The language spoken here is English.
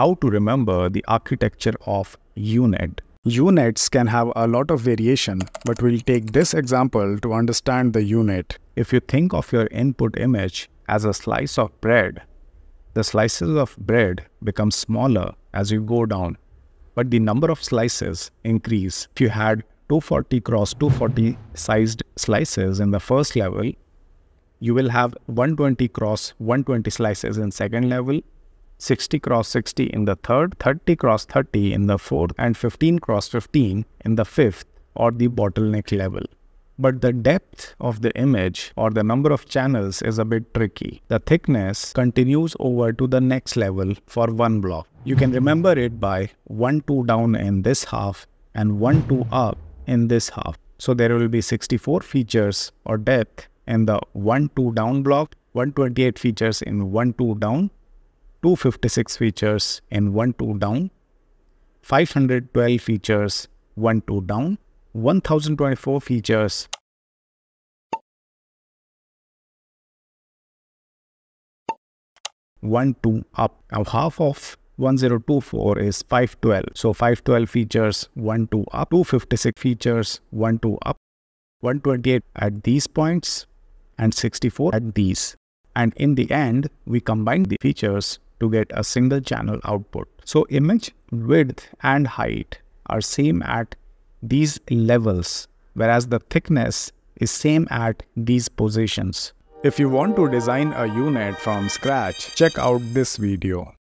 how to remember the architecture of UNET. UNETs can have a lot of variation, but we'll take this example to understand the UNET. If you think of your input image as a slice of bread, the slices of bread become smaller as you go down, but the number of slices increase. If you had 240x240 sized slices in the first level, you will have 120x120 slices in second level, 60x60 in the third, 30x30 in the fourth, and 15x15 in the fifth or the bottleneck level. But the depth of the image or the number of channels is a bit tricky. The thickness continues over to the next level for one block. You can remember it by 1, 2 down in this half and 1, 2 up in this half. So there will be 64 features or depth in the 1, 2 down block, 128 features in 1, 2 down, 256 features in 1, 2 down, 512 features 1, 2 down, 1024 features (1, 2 up). Now half of 1024 is 512, so 512 features 1, 2 up, 256 features 1, 2 up, 128 at these points and 64 at these. And in the end, we combine the features to get a single channel output. So image width and height are same at these levels, whereas the thickness is same at these positions. If you want to design a UNET from scratch, check out this video.